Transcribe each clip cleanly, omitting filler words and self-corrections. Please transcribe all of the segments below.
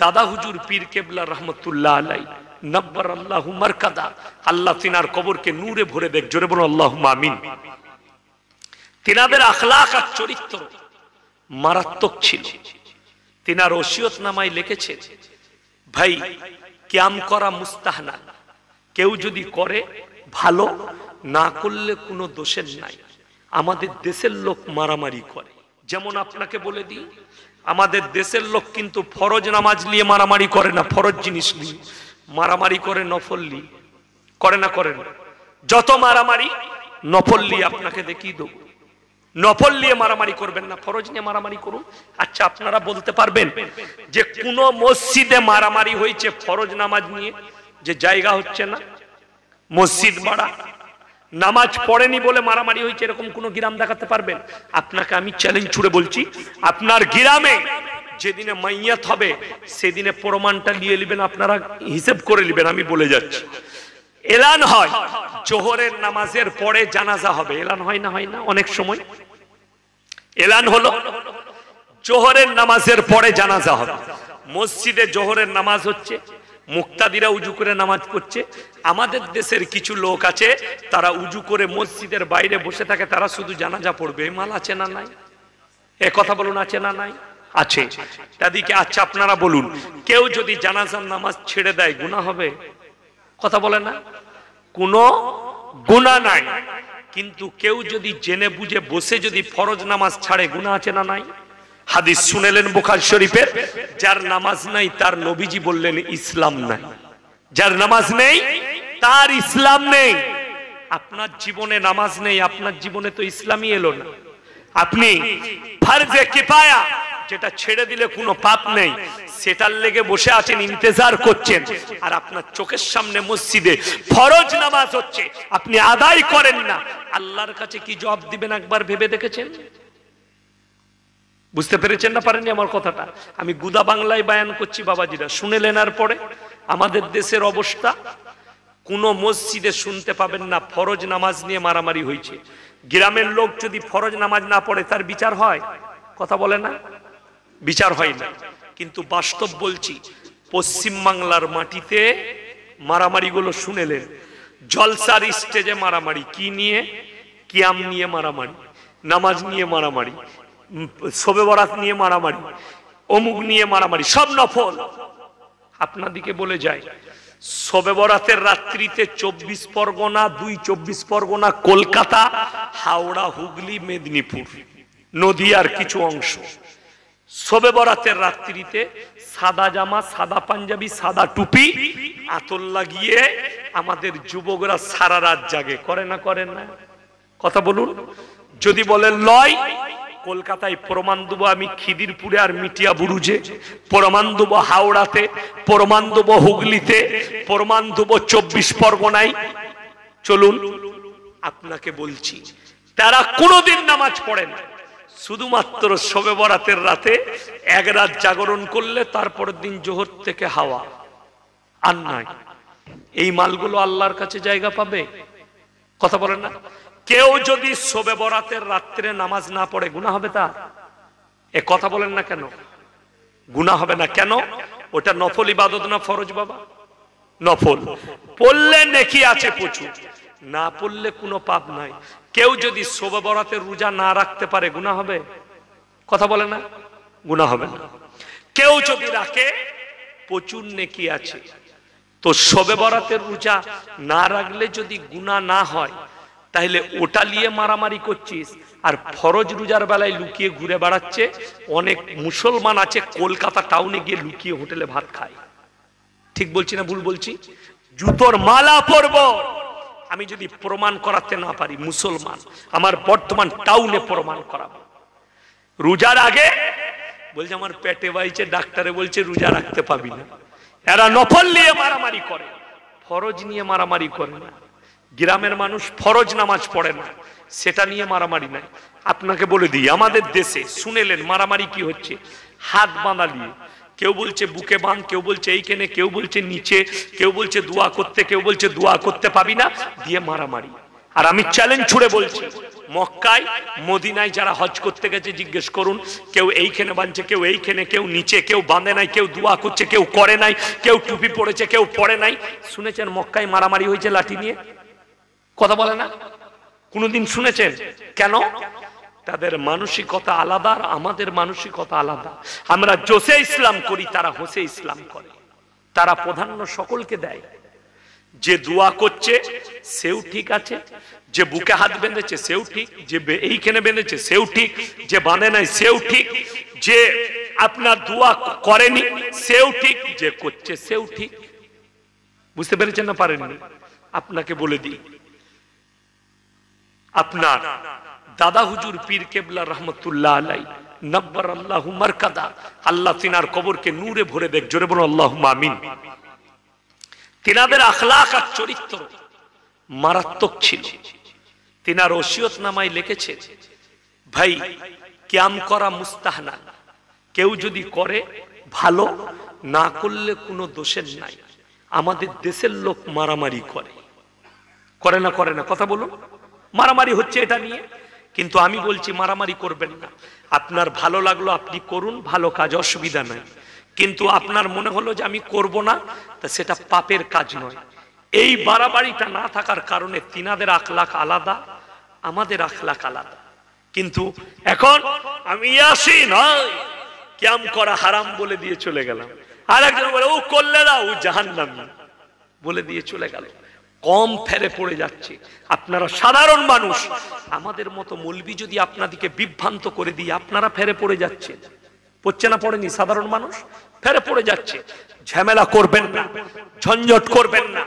দাদা হুজুর পীর কেবলা রহমতুল্লাহ আলাই নব্বর আল্লাহু মারকাদা, আল্লাহ তিনার কবরকে নূরে ভরে দেখ। জোরে বলুন আল্লাহুম্মা আমিন। তিনাদের আখলাক আর চরিত্র মারাত্মক ছিল। তিনার ওসিয়তনামায় লিখেছে, ভাই কিয়াম করা মুস্তাহনা, কেউ যদি করে ভালো, না করলে কোনো দোষের নাই। আমাদের দেশের লোক মারামারি করে, যেমন আপনাকে বলে দিই, আমাদের দেশের লোক কিন্তু ফরজ নামাজ নিয়ে মারামারি করে না, ফরজ জিনিস নিয়ে মারামারি করে, নফল নিয়ে করে না, করেন যত মারামারি নফল নিয়ে। আপনাকে দেখিয়ে দেবো, নফল নিয়ে মারামারি করবেন না, ফরজ নিয়ে মারামারি করুন। আচ্ছা আপনারা বলতে পারবেন যে কোন মসজিদে মারামারি হয়েছে ফরজ নামাজ নিয়ে, যে জায়গা হচ্ছে না, মসজিদ ভাড়া, নামাজ পড়েনি বলে মারামারি হয়েছে, এরকম কোন গ্রাম দেখাতে পারবেন? আপনাকে আমি চ্যালেঞ্জ ছুড়ে বলছি, আপনার গ্রামে যেদিনে মাইয়াত হবে সেদিনে প্রমাণটা নিয়ে নেবেন, আপনারা হিসাব করে নেবেন। আমি বলে যাচ্ছি, এলান হয় জোহরের নামাজের পরে জানাজা হবে, এলান হয় না? হয় না, অনেক সময় এলান হলো জোহরের নামাজের পরে জানাজা হবে। মসজিদে জোহরের নামাজ হচ্ছে, মুক্তাদিরা উজু করে নামাজ পড়ছে। আমাদের দেশের কিছু লোক আছে তারা উজু করে মসজিদের বাইরে বসে থাকে, তারা শুধু জানাজা পড়বে। এই মাল আছে না নাই? এ কথা বলুন, আছে না নাই? আছে। তাদিকে আচ্ছা আপনারা বলুন, কেউ যদি জানাজার নামাজ ছেড়ে দেয় গুনাহ হবে? কথা বলে না, কোনো গুনাহ নাই। কিন্তু কেউ যদি জেনে বুঝে বসে যদি ফরজ নামাজ ছাড়ে, গুনাহ আছে না নাই? হাদিস শুনেলেন বুখারী শরীফের, যার নামাজ নাই তার নবীজি বললেন ইসলাম নাই। যার নামাজ নেই তার ইসলাম নেই। আপনার জীবনে নামাজ নেই, আপনার জীবনে তো ইসলামই এলো না। আপনি ফরজে কিফায়া যেটা ছেড়ে দিলে কোনো পাপ নেই, সেটার লেগে বসে আছেন, ইন্তজার করছেন, আর আপনার চোখের সামনে মসজিদে ফরজ নামাজ হচ্ছে, আপনি আদায় করেন না। আল্লাহর কাছে কি জবাব দিবেন একবার ভেবে দেখেছেন? বুঝতে পেরেছেন না, পারেননি আমার কথাটা? আমি গুদা বাংলায় বায়ান করছি, বাবাজিরা শুনেলেন। আর পরে আমাদের দেশের অবস্থা, কোনো মসজিদে শুনতে পাবেন না ফরজ নামাজ নিয়ে মারামারি হয়েছে। গ্রামের লোক যদি ফরজ নামাজ না পড়ে তার বিচার হয়? কথা বলে না, বিচার হয় না। কিন্তু বাস্তব বলছি, পশ্চিম বাংলার মাটিতে মারামারিগুলো শুনেলেন, জলসার স্টেজে মারামারি, কি নিয়ে? কিয়াম নিয়ে মারামারি, নামাজ নিয়ে মারামারি, শবে বরাত নিয়ে মারামারি, অমুক নিয়ে মারামারি, সব নফল। আপনাদিকে বলে যায়, শবে বরাতের রাত্রিতে ২৪ পরগনা, ২ চব্বিশ পরগনা, কলকাতা, হাওড়া, হুগলি, মেদিনীপুর, নদিয়ার কিছু অংশ, শবে বরাতের রাত্রিতে সাদা জামা, সাদা পাঞ্জাবি, সাদা টুপি, আতর লাগিয়ে আমাদের যুবকরা সারা রাত জাগে, করে না, করেন না? কথা বলুন। যদি বলেন লয়, কলকাতায় প্রমাণ দেবো, আমি খিদিরপুরে আর মিটিয়া বুরুজে প্রমাণ দেবো, হাওড়াতে প্রমাণ দেবো, হুগলিতে প্রমাণ দেবো, ২৪ পরগনায়। চলুন, আপনাকে বলছি, তারা কোনোদিন নামাজ পড়ে না, শুধুমাত্র শবে বরাতের রাতে এক রাত জাগরণ করলে তারপরের দিন জোহর থেকে হাওয়া। আর নাই, এই মালগুলো আল্লাহর কাছে জায়গা পাবে? কথা বলেন না। কেউ যদি শবে বরাতের রাত্রে নামাজ না পড়ে গুনাহ হবে তার? এ কথা বলেন না কেন? গুনাহ হবে না কেন? ওটা নফল ইবাদত না ফরজ? বাবা নফল, পড়লে নেকি আছে প্রচুর, না পড়লে কোনো পাপ নাই। কেউ যদি শবে বরাতের রোজা না রাখতে পারে গুনাহ হবে? কথা বলে না, গুনাহ হবে না। কেউ যদি রাখে প্রচুর নেকি আছে। তো শবে বরাতের রোজা না রাখলে যদি গুনাহ না হয়, তাহলে ওটা নিয়ে মারামারি করছিস, আর ফরজ রোজার বেলায় লুকিয়ে ঘুরে বেড়াচ্ছে। অনেক মুসলমান আছে কলকাতা টাউনে গিয়ে লুকিয়ে হোটেলে ভাত খায়। ঠিক বলছি না ভুল বলছি? জুতোর মালা পরব। আমি যদি প্রমাণ করাতে না পারি মুসলমান, আমার বর্তমান টাউনে প্রমাণ করাবো। রোজার আগে বলছে আমার পেটে বাইছে, ডাক্তারে বলছে রোজা রাখতে পাবি না। এরা নফল নিয়ে মারামারি করে, ফরজ নিয়ে মারামারি করে না। গ্রামের মানুষ ফরজ নামাজ পড়ে না, সেটা নিয়ে মারামারি নাই। আপনাকে বলে দিই, আমাদের দেশে শুনেলেন মারামারি কি হচ্ছে, হাত বাঁধা নিয়ে। কেউ বলছে বুকে বাঁধ, কেউ বলছে এইখানে, কেউ বলছে নিচে, কেউ বলছে দোয়া করতে, কেউ বলছে দোয়া করতে পাবি না, দিয়ে মারামারি। আর আমি চ্যালেঞ্জ ছুড়ে বলছি, মক্কায় মদিনায় যারা হজ করতে গেছে জিজ্ঞেস করুন, কেউ এইখানে বাঁধছে, কেউ এইখানে, কেউ নিচে, কেউ বাঁধে নাই, কেউ দোয়া করছে, কেউ করে নাই, কেউ টুপি পড়েছে, কেউ পড়ে নাই। শুনেছেন মক্কায় মারামারি হয়েছে লাঠি নিয়ে? কথা বলে না কোনোদিন? শুনেছেন? কেন? তাদের মানসিকতা আলাদা আর আমাদের মানসিকতা আলাদা। আমরা জোসে ইসলাম করি, তারা হোসে ইসলাম করে। তারা প্রাধান্য সকলকে দেয়। যে দোয়া করছে সেও ঠিক আছে, যে বুকে হাত বেঁধেছে সেও ঠিক, যে এইখানে বেঁধেছে সেও ঠিক, যে বাঁধে নাই সেও ঠিক, যে আপনার দোয়া করেনি সেও ঠিক, যে করছে সেও ঠিক। বুঝতে পেরেছেন না? পারেননি? আপনাকে বলে দিই, আপনার দাদা হুজুর পীর কেবলা রহমতুল্লাহ আলাই নব্বর আল্লাহ মারকাদা, আল্লাহ তিনার কবরকে নূরে ভরে দেখ। জোরে বলুন আল্লাহুম্মা আমিন। তিনাদের আখলাক আর চরিত্র মারাত্মক ছিল। তিনার ওসিয়তনামায় লিখেছে, ভাই কিয়াম করা মুস্তাহনা, কেউ যদি করে ভালো, না করলে কোনো দোষের নাই। আমাদের দেশের লোক মারামারি করে, করে না? করে না? কথা বলুন। মারামারি হচ্ছে এটা নিয়ে, কিন্তু আমি বলছি মারামারি করবেন না। আপনার ভালো লাগলো আপনি করুন, ভালো কাজ, অসুবিধা নাই। কিন্তু আপনার মনে হলো যে আমি করব না, তা সেটা পাপের কাজ নয়। এই বাড়াবাড়িটা না থাকার কারণে তিনাদের আখলাক আলাদা, আমাদের আখলাক আলাদা। কিন্তু এখন আমি আসি নয়, কিয়াম করা হারাম বলে দিয়ে চলে গেলাম, আর একজন বলে ও করলে না ও জাহান্নামী বলে দিয়ে চলে গেল। কম ফেরে পড়ে যাচ্ছে। আপনারা সাধারণ মানুষ, আমাদের মতো মৌলবি যদি আপনাদেরকে বিভ্রান্ত করে দিয়ে আপনারা ফেরে পড়ে যাচ্ছে। পড়ছে না? পড়েনি? সাধারণ মানুষ ফেরে পড়ে যাচ্ছে। ঝামেলা করবেন না, ঝঞ্ঝট করবেন না।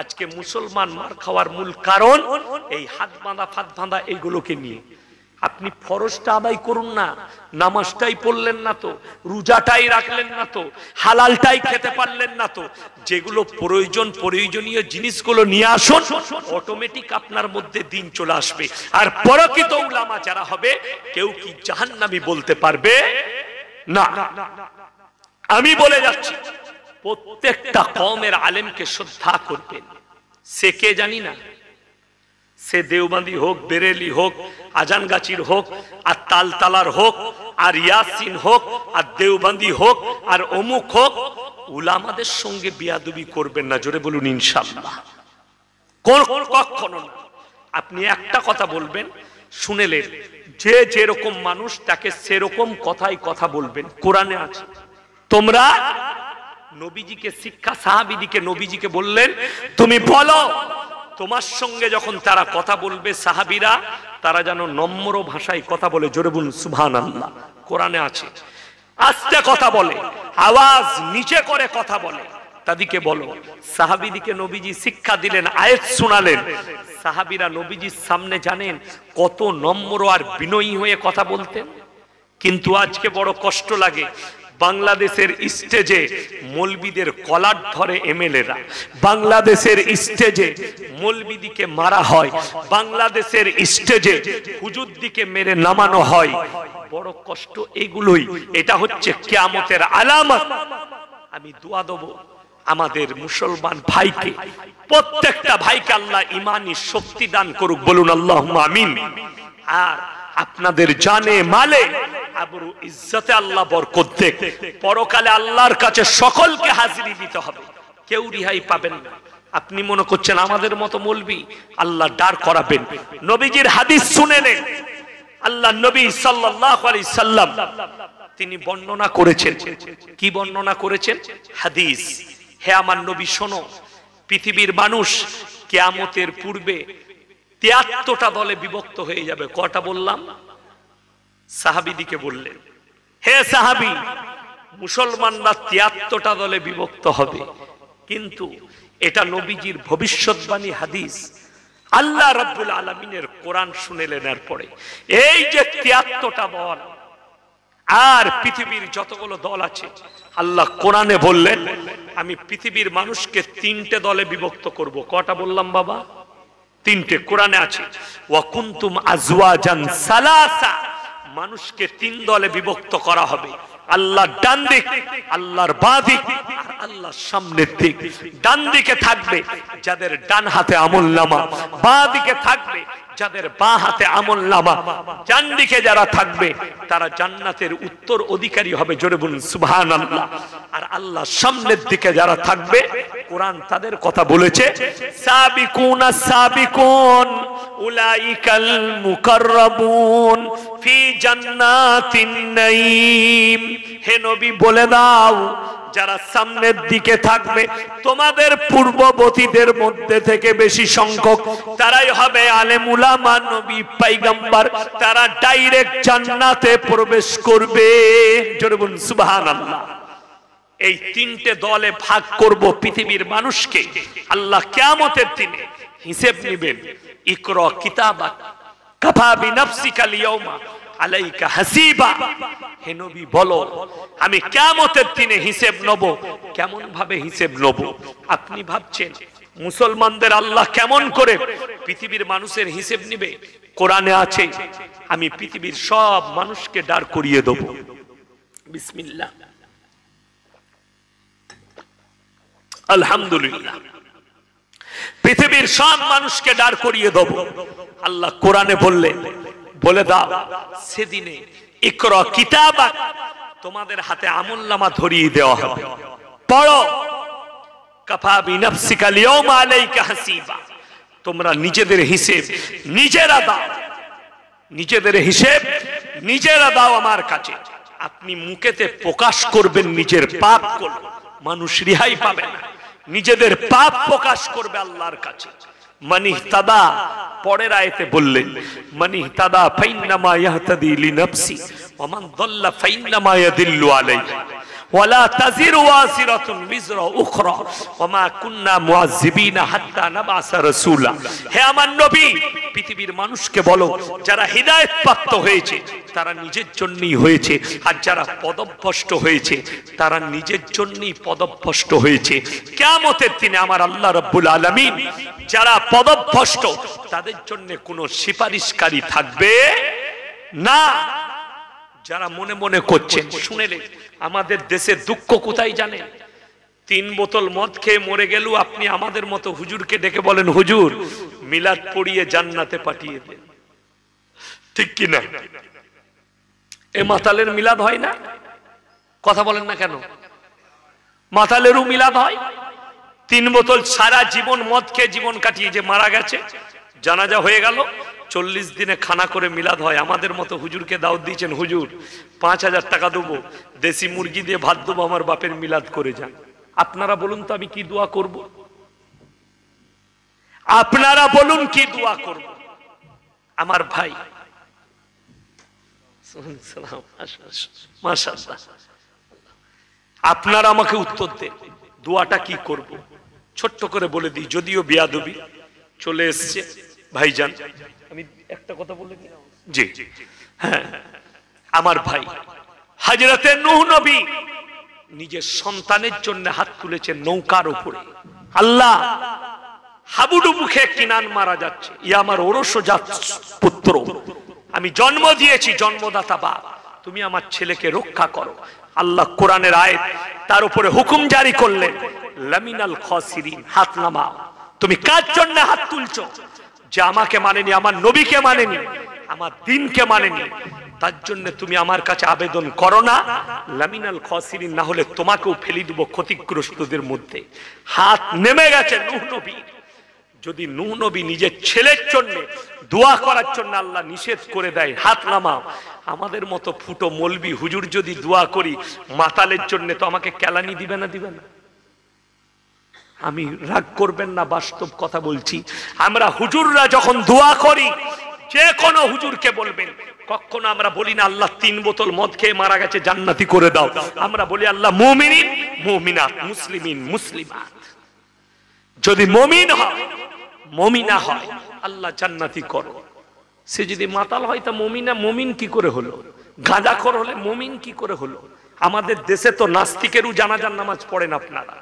আজকে মুসলমান মার খাওয়ার মূল কারণ এই হাত বাঁধা, ফাঁদ বাঁধা, এইগুলোকে নিয়ে। আপনি ফরজটা আদায় করুন না, নামাজটাই পড়লেন না তো, রোজাটাই রাখলেন না তো, হালালটাই খেতে পারলেন না তো, যেগুলো প্রয়োজন প্রয়োজনীয় জিনিসগুলো নিয়ে আসুন, অটোমেটিক আপনার মধ্যে দিন চলে আসবে। আর পরকিত উলামা যারা হবে, কেউ কি জাহান্নামী বলতে পারবে না। আমি বলে যাচ্ছি, প্রত্যেকটা কওমের আলেমকে শ্রদ্ধা করবেন। সে কে জানি না, সে দেওবন্দি হোক, বেরেলি হোক, আজানগাছির হোক, আর তালতালার হোক, আর ইয়াসিন হোক, আর দেওবন্দি হোক, আর অমুক হোক, উলামাদের সঙ্গে বিয়াদবি করবেন না। জোরে বলুন ইনশাআল্লাহ। কখনো না। আপনি একটা কথা বলবেন, শুনেলেন, যে যেরকম মানুষ তাকে সেরকম কথাই কথা বলবেন। কোরআনে আছে, তোমরা নবীজিকে শিক্ষা, সাহাবীদিকে নবীজিকে বললেন তুমি বলো, তোমার সঙ্গে যখন তারা কথা বলবে সাহাবীরা, তারা যেন নম্র ভাষায় কথা বলে। জোরে বলুন সুবহানাল্লাহ। কোরআনে আছে, আস্তে কথা বলে, আওয়াজ নিচে করে কথা বলে, তাদেরকে বলো। সাহাবীদিকে নবীজি শিক্ষা দিলেন, আয়াত শোনালেন, সাহাবীরা নবীজির সামনে জানেন কত নম্র আর বিনয়ী হয়ে কথা বলতেন। কিন্তু আজকে বড় কষ্ট লাগে, বাংলাদেশের স্টেজে মৌলবীদের কলার ধরে এমএলএরা, বাংলাদেশের স্টেজে মৌলবীদিকে মারা হয়, বাংলাদেশের স্টেজে হুজুরদিকে মেরে নামানো হয়। বড় কষ্ট এগুলোই। এটা হচ্ছে কিয়ামতের আলামত। আমি দোয়া দেব আমাদের মুসলমান ভাইকে, প্রত্যেকটা ভাইকে আল্লাহ ইমানি শক্তি দান করুক। বলুন আল্লাহুম্মা আমিন। আর আপনাদের জানে, মালে, আবরু, ইজ্জতে আল্লাহ বরকত দেখ। পরকালে আল্লাহর কাছে সকলকে হাজিরি দিতে হবে, কেউ রিহাই পাবেন না। আপনি মনে করছেন আমাদের মতো মৌলবি, আল্লাহ দাঁড় করাবেন। নবীজির হাদিস শুনে নেন। আল্লাহ নবী সাল্লাল্লাহু আলাইহি সাল্লাম তিনি বর্ণনা করেছেন। কি বর্ণনা করেছেন? হাদিস, হে আমার নবী শোনো, পৃথিবীর মানুষ কিয়ামতের পূর্বে ৭৩টা দলে বিভক্ত হয়ে যাবে। কটা বললাম? সাহাবীদিকে বললেন, হে সাহাবী, মুসলমানরা ৭৩টা দলে বিভক্ত হবে। কিন্তু এটা নবীজির ভবিষ্যৎবাণী হাদিস, আল্লাহ রাব্বুল আলামিনের কোরআন শুনেলেন। আর পরে এই যে ৭৩টা দল আর পৃথিবীর যতগুলো দল আছে, আল্লাহ কোরআনে বললেন আমি পৃথিবীর মানুষকে 3টে দলে বিভক্ত করব। কটা বললাম বাবা? 3টে। কোরআনে আছে ওয়া কুনতুম আজওয়াজান সালাসা, মানুষকে 3 দলে বিভক্ত করা হবে, আল্লাহর ডান দিক, আল্লাহর বাঁ দিক, আল্লাহ সামনের দিক ডান দিকে থাকবে যাদের ডান হাতে আমল নামা, বাঁ দিকে থাকবে যাদের বাঁ হাতে আমল নামা, ডান দিকে যারা থাকবে তারা জান্নাতের উত্তর অধিকারী হবে। জোরে বলুন সুবহানাল্লাহ। আর আল্লাহ সামনের দিকে যারা থাকবে কোরআন তাদের কথা বলেছে, সাবিকুনা সাবিকুন উলাইকাল মুকাররাবুন ফি জান্নাতিন নাঈম। হে নবী বলে দাও যারা সামনের দিকে থাকবে তোমাদের পূর্ববর্তীদের মধ্যে থেকে বেশি সংখ্যক তারাই হবে আলেম উলামা নবী পয়গম্বর, তারা ডাইরেক্ট জান্নাতে প্রবেশ করবে। জোরে বলুন সুবহানাল্লাহ। এই তিনটে দলে ভাগ করব পৃথিবীর মানুষকে। আল্লাহ কিয়ামতের দিনে হিসাব নেবেন। ইকরা কিতাবাক কাফা বিনাফসিকাল ইয়াউমা আলাইকা হাসিবা। হে নবী বলো আমি কিয়ামতের দিনে হিসাব নেব। কেমন ভাবে হিসাব নেব? আপনি ভাবছেন মুসলমানদের আল্লাহ কেমন করে পৃথিবীর মানুষের হিসাব নেবে? কোরআনে আছে আমি পৃথিবীর সব মানুষকে দাঁড় করিয়ে দেব। বিসমিল্লাহ আলহামদুলিল্লাহ, পৃথিবীর সব মানুষকে দাঁড় করিয়ে দেব। আল্লাহ কোরআনে বললেন বলে দাও সেদিনে ইকরা কিতাবাক, তোমাদের হাতে আমলনামা ধরিয়ে দেওয়া হবে, পড়ো। কাফা বিনাফসিকা লিয়াউমা আলাইকা হাসিবা, তোমরা নিজেদের হিসেব নিজেরা দাও, নিজেদের হিসেব নিজেরা দাও আমার কাছে। আপনি মুখেতে প্রকাশ করবেন নিজের পাপ, মানুষ রেহাই পাবে না। নিজেদের পাপ প্রকাশ করবে আল্লাহর কাছে। মানিহতাদা, পরের আয়াতে বললেন মানিহতাদা ফাইন্নামা ইয়াহতাদি লিনাফসি ওয়া মান দাল্লা ফাইন্নামা ইয়াদিল্লু আলাইহি ওয়া লা তাজিরু ওয়াসিরাতুন বিজরা উখরা ওয়া মা কুননা মুআযযিবিনা হাত্তা নাবাসা রাসূলা। হে আমার নবী পৃথিবীর মানুষকে বলো যারা হিদায়াত প্রাপ্ত হয়েছে তারা নিজের জন্যই হয়েছে, আর যারা পদভ্রষ্ট হয়েছে তারা নিজের জন্যই পদভ্রষ্ট হয়েছে। কিয়ামতের দিনে আমার আল্লাহ রাব্বুল আলামিন যারা পদভ্রষ্ট তাদের জন্য কোনো সুপারিশকারী থাকবে না। যারা মনে মনে করছেন, শুনেলে আমাদের দেশে দুঃখ কোথায় জানেন? 3 বোতল মদ খেয়ে মরে গেল আপনি আমাদের মতো হুজুরকে ডেকে বলেন হুজুর মিলাদ পড়িয়ে জান্নাতে পাঠিয়ে দেন, ঠিক কি না? এ মাতালের মিলাদ হয় না, কথা বলেন না কেন? মাতালেরও মিলাদ হয়। 3 বোতল সারা জীবন মদ খেয়ে জীবন কাটিয়ে যে মারা গেছে জানাজা হয়ে গেল, 40 দিনে খানা করে মিলাদ হয়। আমাদের মতো হুজুরকে দাওয়াত দিয়েছেন হুজুর 5000 টাকা দেবো, দেশি মুরগি দিয়ে ভাত দেবো, আমার বাপের মিলাদ করে যান। আপনারা বলুন তো আমি কি দোয়া করব? আপনারা বলুন কি দোয়া করব? আমার ভাই মাশাআল্লাহ, আপনারা আমাকে উত্তর দেন দোয়াটা কি করব। ছোট্ট করে বলে দিই, যদিও বিয়াদবি চলে এসছে ভাইজান, আমি একটা কথা বলে দিই। জি হ্যাঁ, আমার ভাই হযরতে নূহ নবী নিজের সন্তানের জন্য হাত তুলেছেন নৌকার উপরে। আল্লাহ হাবুডুবু খেয়ে কিনান মারা যাচ্ছে, ইয়া আমার ওরসজাত পুত্র, আমি জন্ম দিয়েছি জন্মদাতা বাপ, তুমি আমার ছেলেকে রক্ষা করো। আল্লাহ কোরআনের আয়াত তার উপরে হুকুম জারি করলেন লামিনাল খাসিরিন, হাত নামাও। তুমি কার জন্য হাত তুলছো? যে আমাকে মানেনি, আমার নবীকে মানেনি, আমার দ্বীনকে মানেনি, তার জন্য তুমি আমার কাছে আবেদন করো না। লামিনাল খাসিরিন, না হলে তোমাকেও ফেলে দেব ক্ষতিগ্রস্তদের মধ্যে। হাত নেমে গেছে নূহ নবী। যদি নূহ নবী নিজের ছেলের জন্য দোয়া করার জন্য আল্লাহ নিষেধ করে দেয় হাত নামাও, আমাদের মতো ফুটো মোলবি হুজুর যদি দোয়া করি মাতালের জন্য তো আমাকে কেলানি দিবে না? দিবে না? আমি রাগ করবেন না, বাস্তব কথা বলছি। আমরা হুজুররা যখন দোয়া করি যে কোনো হুজুরকে বলবেন, কখনো আমরা বলি না আল্লাহ 3 বোতল মদ খেয়ে মারা গেছে জান্নাতি করে দাও। আমরা বলি আল্লাহ মুমিনিন মুমিনাত মুসলিমিন মুসলিমাত, যদি মুমিন হয় মুমিনা হয় আল্লাহ জান্নাতি করো। সে যদি মাতাল হয় তা মুমিনা মুমিন কি করে হলো? গাঁজাখোর হলে মুমিন কি করে হলো? আমাদের দেশে তো নাস্তিকেরও জানাজার নামাজ পড়েন আপনারা।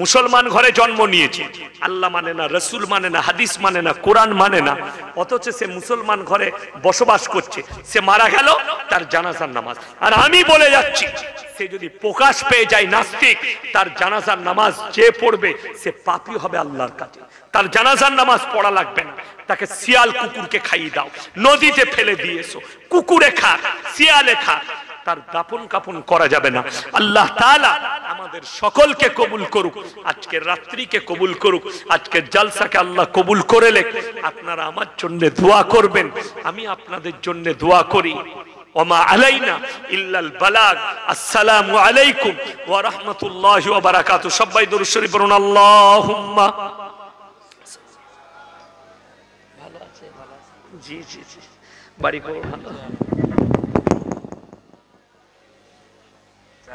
মুসলমান ঘরে জন্ম নিয়েছে, আল্লাহ মানে না, রসুল মানে না, হাদিস মানে না, কোরআন মানে না, অথচ সে মুসলমান ঘরে বসবাস করছে, সে মারা গেল, তার জানাজার নামাজ। আর আমি বলে যাচ্ছি, সে যদি প্রকাশ পেয়ে যায় নাস্তিক, তার জানাজার নামাজ যে পড়বে সে পাপী হবে আল্লাহর কাছে। তার জানাজার নামাজ পড়া লাগবে না, তাকে শিয়াল কুকুরকে খাইয়ে দাও, নদীতে ফেলে দিয়েছো, কুকুরে খা, শিয়ালে খা, তার দাপন কাপন করা যাবে না। আল্লাহ তাআলা আমাদের সকলকে কবুল করুক, আজকে রাত্রিকে কবুল করুক, আজকে জলসাকে আল্লাহ কবুল করে লেখ। আপনারা আমার জন্য দোয়া করবেন, আমি আপনাদের জন্য দোয়া করি। ওমা আলাইনা ইল্লাল বালাগ। আসসালামু আলাইকুম ওয়া রাহমাতুল্লাহি ওয়া বারাকাতুহু। সবাই দরুদ শরীফ পড়ুন। আল্লাহুম্মা ভালো আছে, ভালো আছে, জি জি জি, বাড়ি করুন, ভালো আছে,